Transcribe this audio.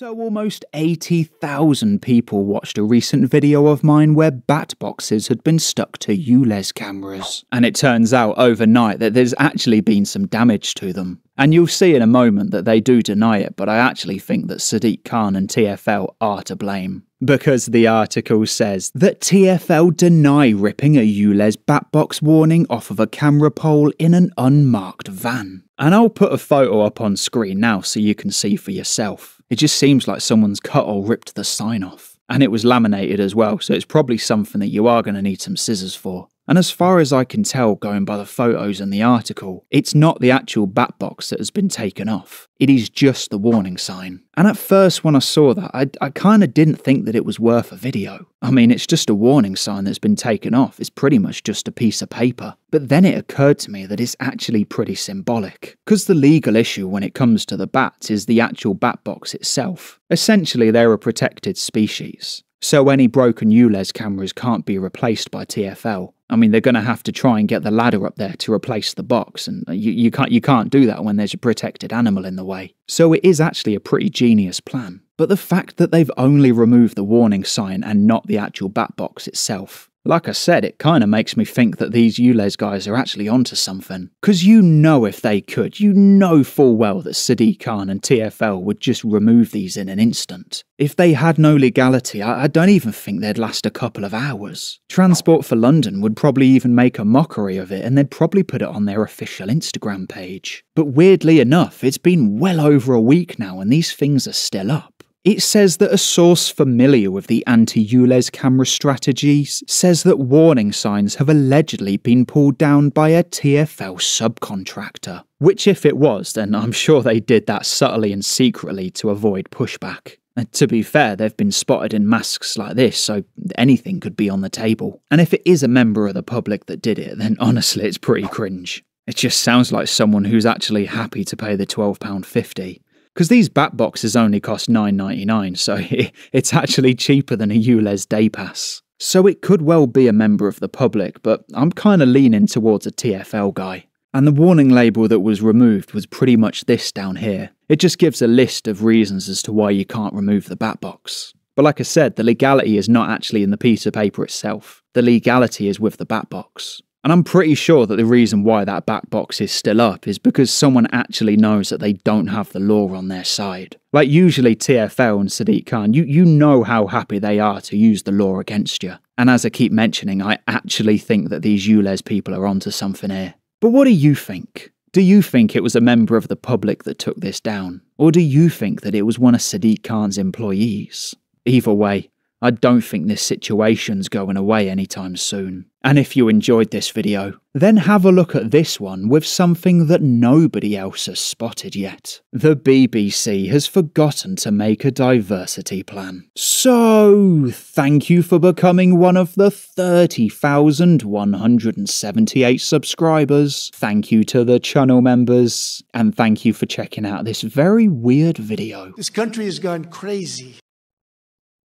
So almost 80,000 people watched a recent video of mine where bat boxes had been stuck to ULEZ cameras. And it turns out overnight that there's actually been some damage to them. And you'll see in a moment that they do deny it, but I actually think that Sadiq Khan and TfL are to blame. Because the article says that TfL deny ripping a ULEZ bat box warning off of a camera pole in an unmarked van. And I'll put a photo up on screen now so you can see for yourself. It just seems like someone's cut or ripped the sign off. And it was laminated as well, so it's probably something that you are going to need some scissors for. And as far as I can tell, going by the photos and the article, it's not the actual bat box that has been taken off. It is just the warning sign. And at first when I saw that, I kind of didn't think that it was worth a video. I mean, it's just a warning sign that's been taken off. It's pretty much just a piece of paper. But then it occurred to me that it's actually pretty symbolic. Because the legal issue when it comes to the bats is the actual bat box itself. Essentially, they're a protected species. So any broken ULEZ cameras can't be replaced by TfL. I mean, they're going to have to try and get the ladder up there to replace the box, and you can't do that when there's a protected animal in the way. So it is actually a pretty genius plan. But the fact that they've only removed the warning sign and not the actual bat box itself, like I said, it kind of makes me think that these ULEZ guys are actually onto something. Because you know if they could, you know full well that Sadiq Khan and TfL would just remove these in an instant. If they had no legality, I don't even think they'd last a couple of hours. Transport for London would probably even make a mockery of it, and they'd probably put it on their official Instagram page. But weirdly enough, it's been well over a week now and these things are still up. It says that a source familiar with the anti-ULEZ camera strategies says that warning signs have allegedly been pulled down by a TfL subcontractor. Which if it was, then I'm sure they did that subtly and secretly to avoid pushback. And to be fair, they've been spotted in masks like this, so anything could be on the table. And if it is a member of the public that did it, then honestly it's pretty cringe. It just sounds like someone who's actually happy to pay the £12.50. Because these bat boxes only cost £9.99, so it's actually cheaper than a ULEZ day pass. So it could well be a member of the public, but I'm kind of leaning towards a TfL guy. And the warning label that was removed was pretty much this down here. It just gives a list of reasons as to why you can't remove the bat box. But like I said, the legality is not actually in the piece of paper itself. The legality is with the bat box. And I'm pretty sure that the reason why that bat box is still up is because someone actually knows that they don't have the law on their side. Like usually TfL and Sadiq Khan, you know how happy they are to use the law against you. And as I keep mentioning, I actually think that these ULEZ people are onto something here. But what do you think? Do you think it was a member of the public that took this down? Or do you think that it was one of Sadiq Khan's employees? Either way, I don't think this situation's going away anytime soon. And if you enjoyed this video, then have a look at this one with something that nobody else has spotted yet. The BBC has forgotten to make a diversity plan. So, thank you for becoming one of the 30,178 subscribers. Thank you to the channel members, and thank you for checking out this very weird video. This country has gone crazy.